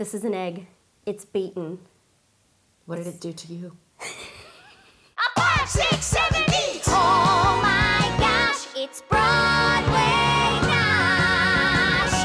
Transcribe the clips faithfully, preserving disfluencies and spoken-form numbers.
This is an egg. It's beaten. What did it do to you? A five, six, seven, eight! Oh my gosh, it's Broadway Nosh!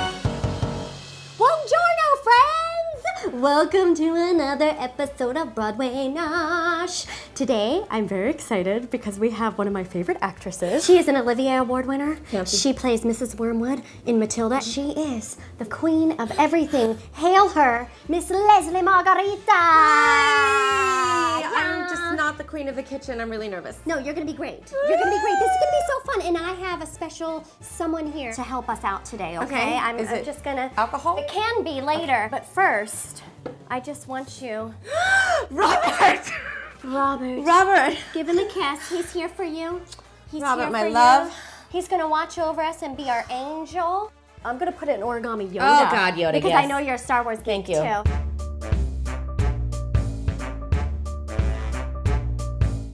Buongiorno, friends! Welcome to another episode of Broadway Nosh! Today, I'm very excited because we have one of my favorite actresses. She is an Olivier Award winner. Yeah, she, she plays Missus Wormwood in Matilda. She is the queen of everything. Hail her, Miss Leslie Margarita! Hi. Yeah. I'm just not the queen of the kitchen. I'm really nervous. No, you're gonna be great. You're gonna be great. This is gonna be so fun. And I have a special someone here to help us out today, okay? okay. I'm, is I'm it just gonna. Alcohol? It can be later. Okay. But first, I just want you. Robert! Robert. Robert. Give him a kiss. He's here for you. He's Robert, here for my you. love. He's gonna watch over us and be our angel. I'm gonna put an origami Yoda. Oh God, Yoda. Because yes. I know you're a Star Wars geek too. Thank you.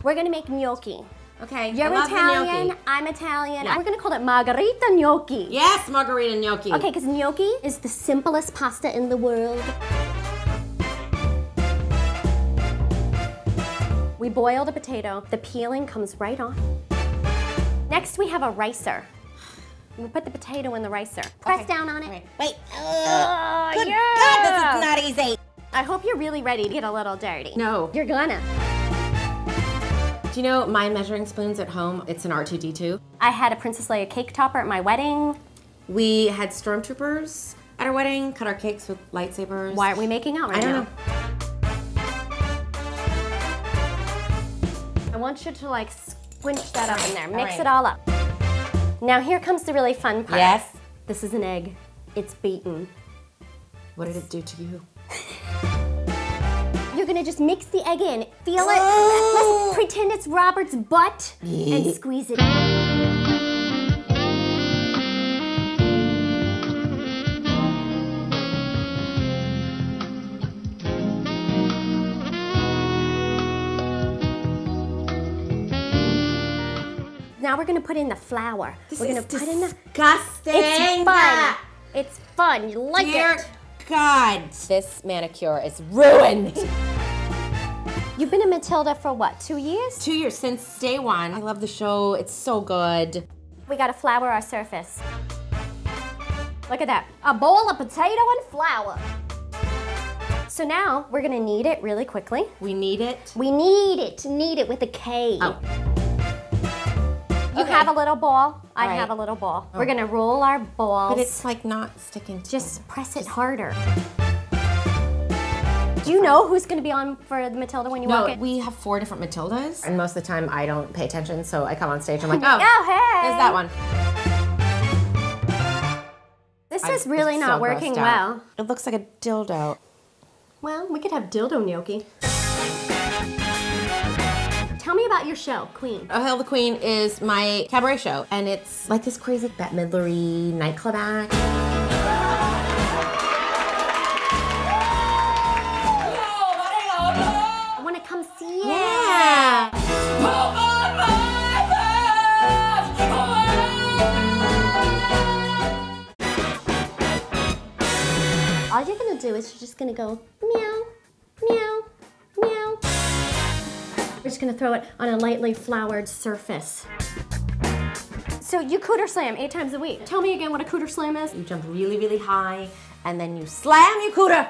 We're gonna make gnocchi. Okay. You're I Italian. Love I'm Italian. Yeah. We're gonna call it Margherita gnocchi. Yes, Margherita gnocchi. Okay, because gnocchi is the simplest pasta in the world. We boiled a potato, the peeling comes right on. Next we have a ricer. We put the potato in the ricer. Press okay. down on it. Right. Wait. Oh, Good yeah. God, this is not easy. I hope you're really ready to get a little dirty. No. You're gonna. Do you know my measuring spoons at home, it's an R two D two. I had a Princess Leia cake topper at my wedding. We had stormtroopers at our wedding, cut our cakes with lightsabers. Why aren't we making out right I don't now? Know. I want you to like squinch that up in there. Mix all right. it all up. Now here comes the really fun part. Yes. This is an egg. It's beaten. What did it do to you? You're gonna just mix the egg in. Feel it. Let's pretend it's Robert's butt and squeeze it in. Now we're gonna put in the flour. This we're gonna put in the disgusting. It's fun. It's fun. You like Dear it. God. This manicure is ruined. You've been a Matilda for what? Two years? Two years since day one. I love the show. It's so good. We gotta flour our surface. Look at that. A bowl of potato and flour. So now we're gonna knead it really quickly. We knead it. We knead it. Knead it with a K. Oh. You okay. have a little ball, I right. have a little ball. Oh. We're gonna roll our balls. But it's like not sticking to Just it. press it Just harder. Do you know who's gonna be on for the Matilda when you no, walk in? No, we have four different Matildas. And most of the time I don't pay attention, so I come on stage, I'm like, oh, oh hey. There's that one. This I, is really not so working well. It looks like a dildo. Well, we could have dildo gnocchi. Tell me about your show, Queen. Oh, Hail the Queen is my cabaret show, and it's like this crazy Bette Midler-y nightclub act. I want to come see you. Yeah. All you're going to do is you're just going to go meow, meow. We're just gonna throw it on a lightly floured surface. So you cooter slam eight times a week. Tell me again what a cooter slam is. You jump really, really high, and then you slam your cooter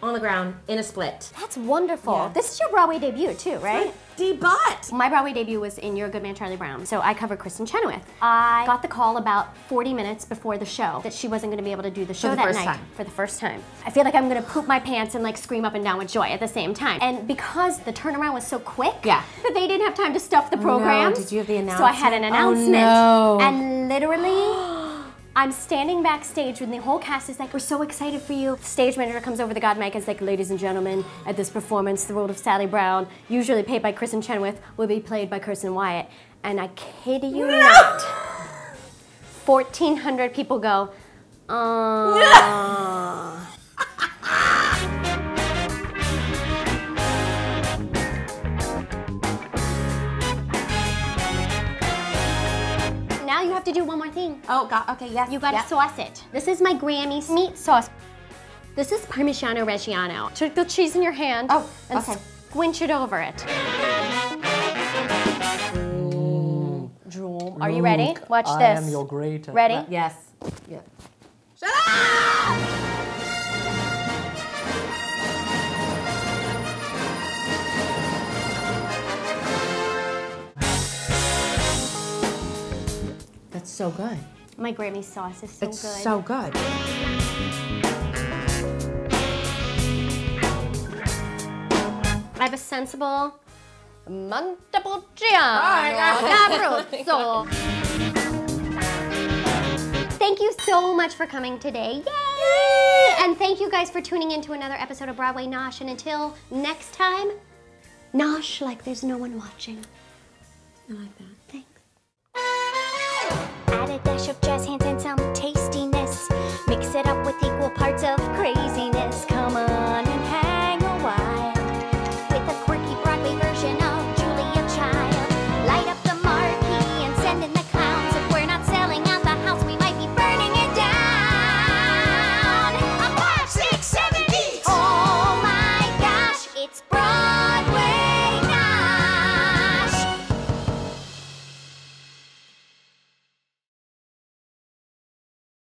on the ground in a split. That's wonderful. Yeah. This is your Broadway debut too, right? D-butt! My Broadway debut was in Your Good Man, Charlie Brown, so I covered Kristen Chenoweth. I got the call about forty minutes before the show that she wasn't gonna be able to do the show that night for the first time. I feel like I'm gonna poop my pants and like scream up and down with joy at the same time. And because the turnaround was so quick, yeah. that they didn't have time to stuff the program. No. Did you have the announcement? So I had an announcement. Oh, no. And literally, I'm standing backstage when the whole cast is like, we're so excited for you. The stage manager comes over the god mic and is like, ladies and gentlemen, at this performance, the role of Sally Brown, usually played by Kristen Chenoweth, will be played by Kristen Wyatt. And I kid you no! not, fourteen hundred people go, uh. Now you have to do one more thing. Oh, God, okay, yes. You gotta yes. sauce it. This is my Grammy meat sauce. This is Parmigiano Reggiano. Take the cheese in your hand oh, and okay. squinch it over it. Mm. Drool. Are you ready? Watch I this. I am your greatest. Ready? That. Yes. Yeah. Shut up! That's so good. My Grammy sauce is so it's good. It's so good. I have a sensible Montepulciano Abruzzo. Thank you so much for coming today. Yay! Yay! And thank you guys for tuning in to another episode of Broadway Nosh. And until next time, nosh like there's no one watching. I like that. Thanks. Add a dash of jet.